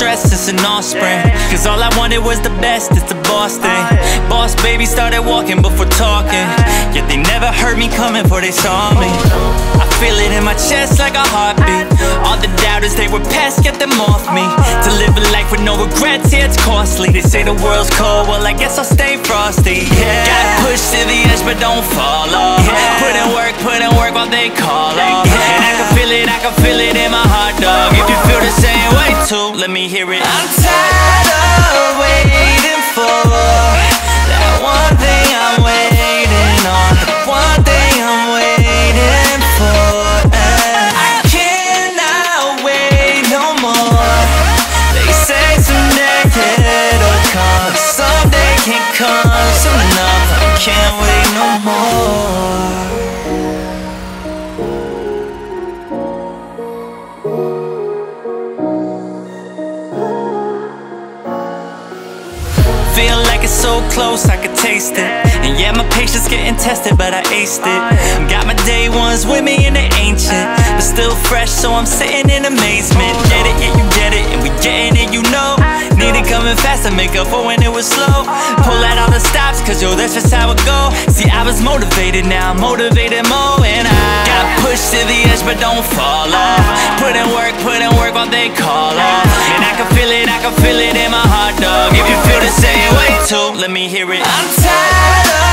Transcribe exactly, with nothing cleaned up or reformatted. stress, it's an offspring. Cause all I wanted was the best, it's the boss thing. Boss baby started walking before talking, yet they never heard me coming before they saw me. I feel it in my chest like a heartbeat. All the doubters, they were pests, get them off me. To live a life with no regrets, yeah, it's costly. They say the world's cold, well I guess I'll stay frosty. Yeah. Gotta push to the edge but don't fall off. Yeah. Put in work, put in work while they call off. Yeah. And I can feel it, I can feel it in my heart, dog. If you feel the same way too, let me hear it. I'm tired of waiting for that one thing I'm waiting on, the one thing I'm waiting for. And I cannot wait no more. They say someday it'll come, someday can come soon enough. I can't wait no more. Feel like it's so close, I could taste it. And yeah, my patience getting tested, but I aced it. Got my day ones with me and they're ancient, but still fresh, so I'm sitting in amazement. Get it, yeah, you get it, and we getting it, you know. Need it coming fast to make up for when it was slow. Pull out all the stops, cause yo, that's just how it go. See, I was motivated, now I'm motivated more. And I got pushed to the edge, but don't fall off. Put in work, put in work while they call off. And I can feel it, I can feel it in my heart, dog. If you feel the same way too, let me hear it. I'm tired of